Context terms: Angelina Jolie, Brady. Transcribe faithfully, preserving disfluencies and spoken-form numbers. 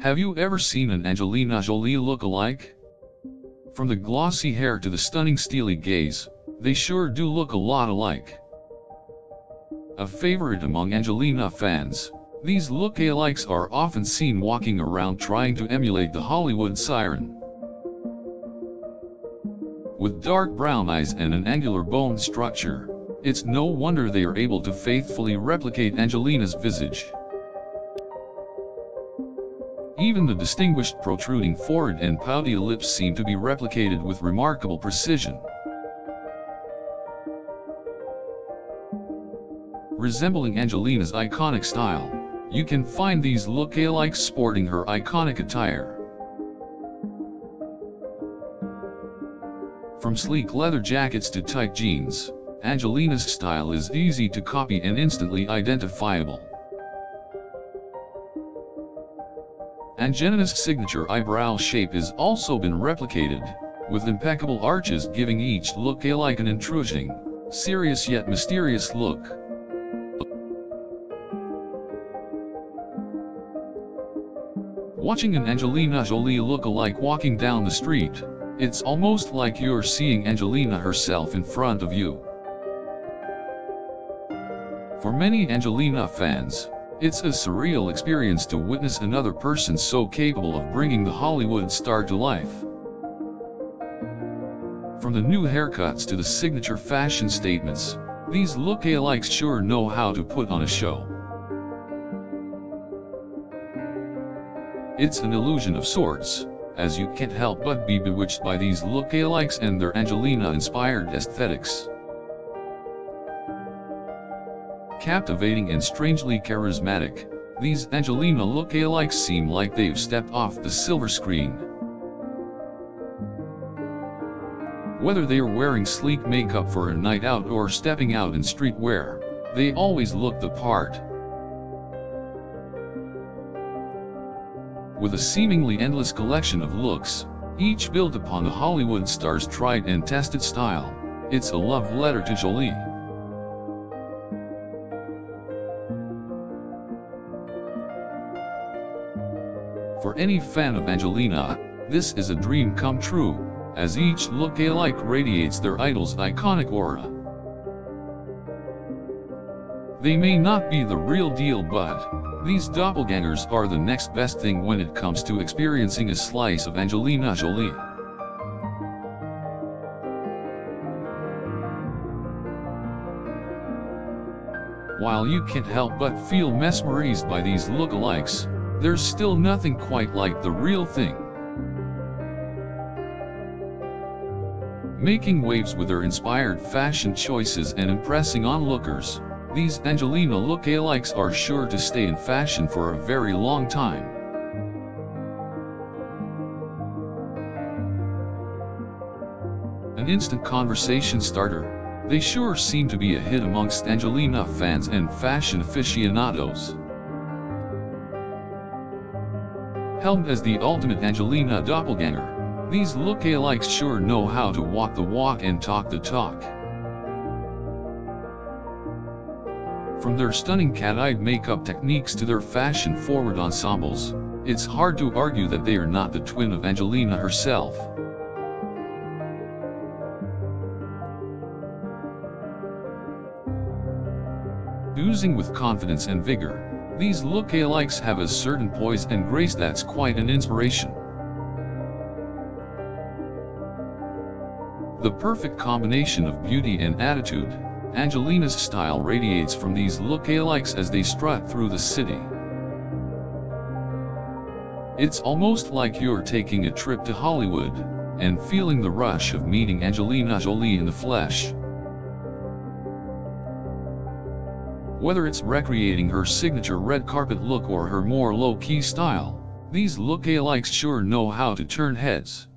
Have you ever seen an Angelina Jolie look-alike? From the glossy hair to the stunning steely gaze, they sure do look a lot alike. A favorite among Angelina fans, these look-alikes are often seen walking around trying to emulate the Hollywood siren. With dark brown eyes and an angular bone structure, it's no wonder they are able to faithfully replicate Angelina's visage. Even the distinguished protruding forehead and pouty lips seem to be replicated with remarkable precision. Resembling Angelina's iconic style, you can find these look-alikes sporting her iconic attire. From sleek leather jackets to tight jeans, Angelina's style is easy to copy and instantly identifiable. Angelina's signature eyebrow shape has also been replicated, with impeccable arches giving each look-alike an intriguing, serious yet mysterious look. Watching an Angelina Jolie look-alike walking down the street, it's almost like you're seeing Angelina herself in front of you. For many Angelina fans, it's a surreal experience to witness another person so capable of bringing the Hollywood star to life. From the new haircuts to the signature fashion statements, these look-alikes sure know how to put on a show. It's an illusion of sorts, as you can't help but be bewitched by these look-alikes and their Angelina-inspired aesthetics. Captivating and strangely charismatic, these Angelina look-alikes seem like they've stepped off the silver screen. Whether they're wearing sleek makeup for a night out or stepping out in streetwear, they always look the part. With a seemingly endless collection of looks, each built upon the Hollywood star's tried and tested style, it's a love letter to Jolie. For any fan of Angelina, this is a dream come true, as each look-alike radiates their idol's iconic aura. They may not be the real deal, but these doppelgangers are the next best thing when it comes to experiencing a slice of Angelina Jolie. While you can't help but feel mesmerized by these look-alikes, there's still nothing quite like the real thing. Making waves with their inspired fashion choices and impressing onlookers, these Angelina look-alikes are sure to stay in fashion for a very long time. An instant conversation starter, they sure seem to be a hit amongst Angelina fans and fashion aficionados. Helmed as the ultimate Angelina doppelganger, these look-alikes sure know how to walk the walk and talk the talk. From their stunning cat-eyed makeup techniques to their fashion-forward ensembles, it's hard to argue that they are not the twin of Angelina herself. Oozing with confidence and vigor, these look-alikes have a certain poise and grace that's quite an inspiration. The perfect combination of beauty and attitude, Angelina's style radiates from these look-alikes as they strut through the city. It's almost like you're taking a trip to Hollywood, and feeling the rush of meeting Angelina Jolie in the flesh. Whether it's recreating her signature red carpet look or her more low-key style, these look-alikes sure know how to turn heads.